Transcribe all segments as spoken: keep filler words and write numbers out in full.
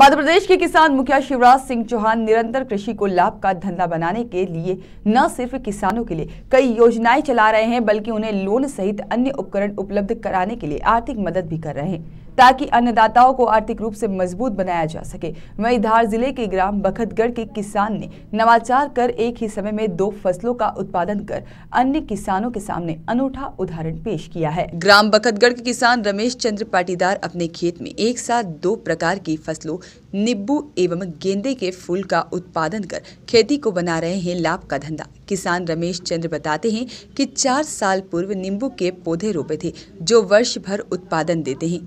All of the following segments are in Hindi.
मध्य प्रदेश के किसान मुखिया शिवराज सिंह चौहान निरंतर कृषि को लाभ का धंधा बनाने के लिए न सिर्फ किसानों के लिए कई योजनाएं चला रहे हैं, बल्कि उन्हें लोन सहित अन्य उपकरण उपलब्ध कराने के लिए आर्थिक मदद भी कर रहे हैं, ताकि अन्नदाताओं को आर्थिक रूप से मजबूत बनाया जा सके। वहीं धार जिले के ग्राम बखतगढ़ के किसान ने नवाचार कर एक ही समय में दो फसलों का उत्पादन कर अन्य किसानों के सामने अनूठा उदाहरण पेश किया है। ग्राम बखतगढ़ के किसान रमेश चंद्र पाटीदार अपने खेत में एक साथ दो प्रकार की फसलों नींबू एवं गेंदे के फूल का उत्पादन कर खेती को बना रहे हैं लाभ का धंधा। किसान रमेश चंद्र बताते हैं कि चार साल पूर्व नींबू के पौधे रोपे थे, जो वर्ष भर उत्पादन देते हैं।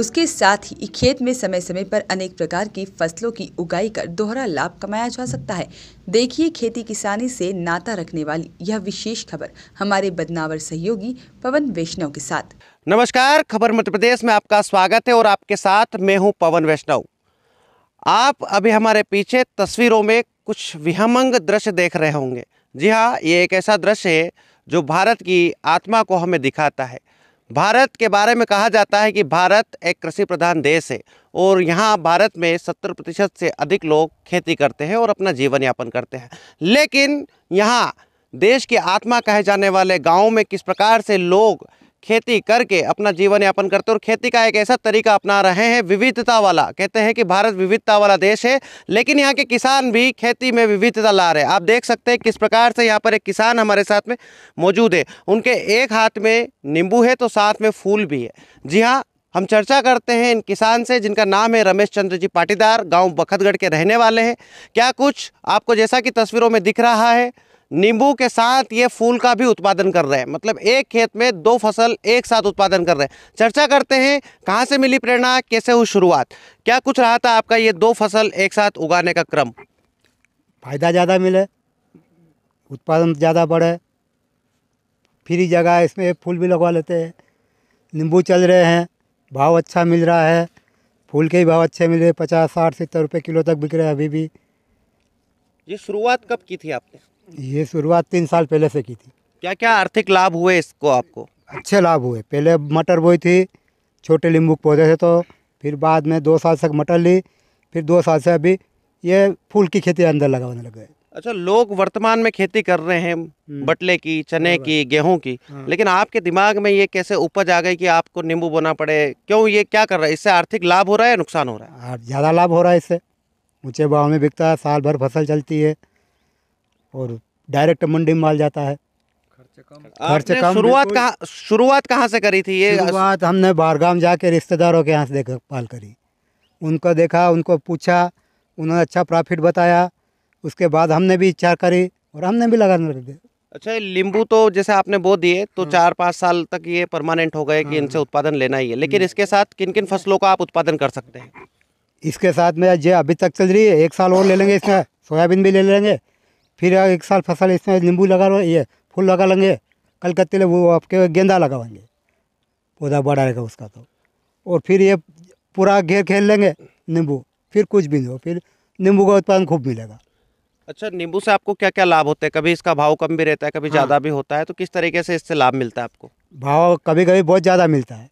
उसके साथ ही खेत में समय समय पर अनेक प्रकार की फसलों की उगाई कर दोहरा लाभ कमाया जा सकता है। देखिए खेती किसानी से नाता रखने वाली यह विशेष खबर हमारे बदनावर सहयोगी पवन वैष्णव के साथ। नमस्कार, खबर मध्य प्रदेश में आपका स्वागत है और आपके साथ मैं हूँ पवन वैष्णव। आप अभी हमारे पीछे तस्वीरों में कुछ विहंगम दृश्य देख रहे होंगे। जी हाँ, ये एक ऐसा दृश्य है जो भारत की आत्मा को हमें दिखाता है। भारत के बारे में कहा जाता है कि भारत एक कृषि प्रधान देश है और यहाँ भारत में सत्तर प्रतिशत से अधिक लोग खेती करते हैं और अपना जीवन यापन करते हैं। लेकिन यहाँ देश की आत्मा कहे जाने वाले गाँव में किस प्रकार से लोग खेती करके अपना जीवन यापन करते हैं और खेती का एक ऐसा तरीका अपना रहे हैं विविधता वाला। कहते हैं कि भारत विविधता वाला देश है, लेकिन यहाँ के किसान भी खेती में विविधता ला रहे हैं। आप देख सकते हैं किस प्रकार से यहाँ पर एक किसान हमारे साथ में मौजूद है। उनके एक हाथ में नींबू है तो साथ में फूल भी है। जी हाँ, हम चर्चा करते हैं इन किसान से जिनका नाम है रमेश चंद्र जी पाटीदार, गाँव बखतगढ़ के रहने वाले हैं। क्या कुछ आपको जैसा कि तस्वीरों में दिख रहा है, नींबू के साथ ये फूल का भी उत्पादन कर रहे हैं। मतलब एक खेत में दो फसल एक साथ उत्पादन कर रहे हैं। चर्चा करते हैं कहाँ से मिली प्रेरणा, कैसे हुई शुरुआत, क्या कुछ रहा था आपका ये दो फसल एक साथ उगाने का क्रम। फायदा ज़्यादा मिले, उत्पादन ज़्यादा बढ़े, फ्री जगह इसमें फूल भी लगवा लेते हैं। नींबू चल रहे हैं, भाव अच्छा मिल रहा है, फूल के भी भाव अच्छे मिल रहे, पचास साठ सत्तर रुपये किलो तक बिक रहे हैं अभी भी। ये शुरुआत कब की थी आपने? ये शुरुआत तीन साल पहले से की थी। क्या क्या आर्थिक लाभ हुए इसको आपको? अच्छे लाभ हुए। पहले मटर बोई थी, छोटे नींबू पौधे थे, तो फिर बाद में दो साल तक मटर ली, फिर दो साल से अभी ये फूल की खेती अंदर लगाने लग गए। अच्छा, लोग वर्तमान में खेती कर रहे हैं बटले की, चने की, गेहूं की, लेकिन आपके दिमाग में ये कैसे उपज आ गई कि आपको नींबू बोना पड़े? क्यों, ये क्या कर रहा है? इससे आर्थिक लाभ हो रहा है या नुकसान हो रहा है? ज़्यादा लाभ हो रहा है, इससे ऊँचे भाव में बिकता है, साल भर फसल चलती है और डायरेक्ट मंडी में माल जाता है, खर्च कम। शुरुआत कहाँ शुरुआत कहाँ से करी थी ये? शुरुआत हमने बारगाम जाके रिश्तेदारों के यहाँ से देख पाल करी, उनको देखा, उनको पूछा, उन्होंने अच्छा प्रॉफिट बताया, उसके बाद हमने भी इच्छा करी और हमने भी लगाने लग गए। अच्छा, नींबू तो जैसे आपने बो दिए तो हाँ। चार पाँच साल तक ये परमानेंट हो गए कि हाँ। इनसे उत्पादन लेना ही है, लेकिन इसके साथ किन किन फसलों का आप उत्पादन कर सकते हैं? इसके साथ में जो अभी तक चल रही है, एक साल और ले लेंगे, इसमें सोयाबीन भी ले लेंगे, फिर एक साल फसल इसमें नींबू लगा लो, ये फूल लगा लेंगे, कलकत्ते वो आपके गेंदा लगाएंगे, पौधा बड़ा रहेगा उसका तो, और फिर ये पूरा घेर खेल लेंगे नींबू, फिर कुछ भी नहीं, फिर नींबू का उत्पादन खूब मिलेगा। अच्छा, नींबू से आपको क्या क्या लाभ होते हैं? कभी इसका भाव कम भी रहता है, कभी हाँ। ज़्यादा भी होता है, तो किस तरीके से इससे लाभ मिलता है आपको? भाव कभी कभी बहुत ज़्यादा मिलता है,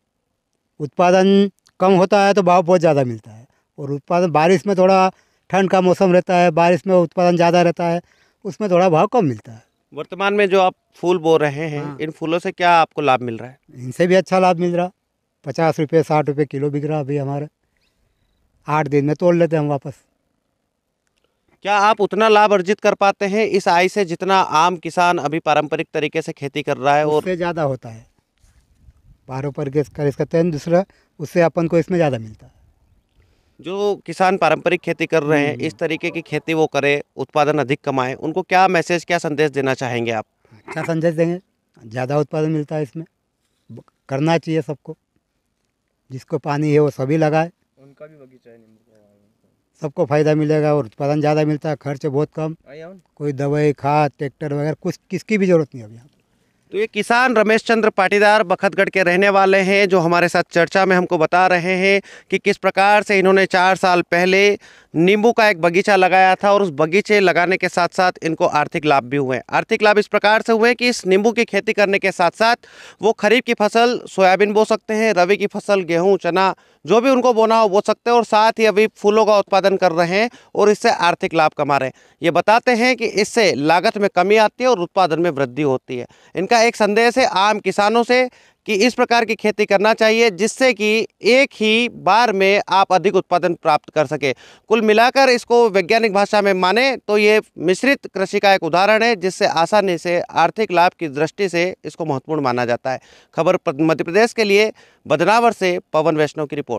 उत्पादन कम होता है तो भाव बहुत ज़्यादा मिलता है, और उत्पादन बारिश में थोड़ा ठंड का मौसम रहता है, बारिश में उत्पादन ज़्यादा रहता है, उसमें थोड़ा भाव कम मिलता है। वर्तमान में जो आप फूल बो रहे हैं हाँ। इन फूलों से क्या आपको लाभ मिल रहा है? इनसे भी अच्छा लाभ मिल रहा, पचास रुपये साठ रुपये किलो बिक रहा अभी हमारे, आठ दिन में तोड़ लेते हैं हम वापस। क्या आप उतना लाभ अर्जित कर पाते हैं इस आय से जितना आम किसान अभी पारंपरिक तरीके से खेती कर रहा है? और ज़्यादा होता है पारंपरिक करते हैं, दूसरा उससे अपन को इसमें ज़्यादा मिलता है। जो किसान पारंपरिक खेती कर रहे हैं, इस तरीके की खेती वो करें, उत्पादन अधिक कमाएं, उनको क्या मैसेज, क्या संदेश देना चाहेंगे आप? अच्छा संदेश देंगे, ज़्यादा उत्पादन मिलता है, इसमें करना चाहिए सबको, जिसको पानी है वो सभी लगाए, उनका भी बगीचा है, सबको फ़ायदा मिलेगा और उत्पादन ज़्यादा मिलता है, खर्च बहुत कम, कोई दवाई, खाद, ट्रैक्टर वगैरह कुछ किसकी भी ज़रूरत नहीं है अभी। तो ये किसान रमेश चंद्र पाटीदार बखतगढ़ के रहने वाले हैं जो हमारे साथ चर्चा में हमको बता रहे हैं कि किस प्रकार से इन्होंने चार साल पहले नींबू का एक बगीचा लगाया था और उस बगीचे लगाने के साथ साथ इनको आर्थिक लाभ भी हुए। आर्थिक लाभ इस प्रकार से हुए कि इस नींबू की खेती करने के साथ साथ वो खरीफ की फसल सोयाबीन बो सकते हैं, रबी की फसल गेहूं, चना, जो भी उनको बोना हो बो सकते हैं, और साथ ही अभी फूलों का उत्पादन कर रहे हैं और इससे आर्थिक लाभ कमा रहे हैं। ये बताते हैं कि इससे लागत में कमी आती है और उत्पादन में वृद्धि होती है। इनका एक संदेश है आम किसानों से कि इस प्रकार की खेती करना चाहिए जिससे कि एक ही बार में आप अधिक उत्पादन प्राप्त कर सके। कुल मिलाकर इसको वैज्ञानिक भाषा में माने तो ये मिश्रित कृषि का एक उदाहरण है जिससे आसानी से आर्थिक लाभ की दृष्टि से इसको महत्वपूर्ण माना जाता है। खबर मध्य प्रदेश के लिए बदनावर से पवन वैष्णव की रिपोर्ट।